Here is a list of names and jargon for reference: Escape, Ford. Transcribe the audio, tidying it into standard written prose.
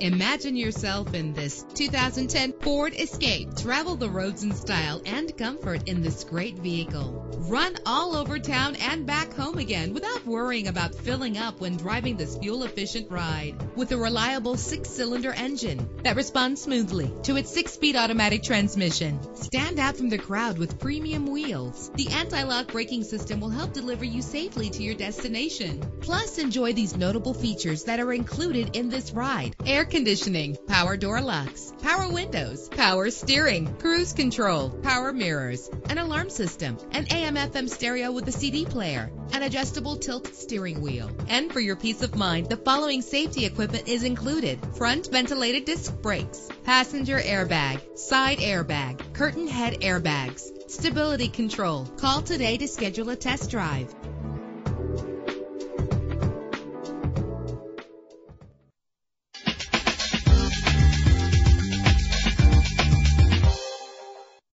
Imagine yourself in this 2010 Ford Escape. Travel the roads in style and comfort in this great vehicle. Run all over town and back home again without worrying about filling up when driving this fuel-efficient ride. With a reliable 6-cylinder engine that responds smoothly to its 6-speed automatic transmission. Stand out from the crowd with premium wheels. The anti-lock braking system will help deliver you safely to your destination. Plus, enjoy these notable features that are included in this ride. Air conditioning, power door locks, power windows, power steering, cruise control, power mirrors, an alarm system, an AM/FM stereo with a CD player, an adjustable tilt steering wheel. And for your peace of mind, the following safety equipment is included: front ventilated disc brakes, passenger airbag, side airbag, curtain head airbags, stability control. Call today to schedule a test drive.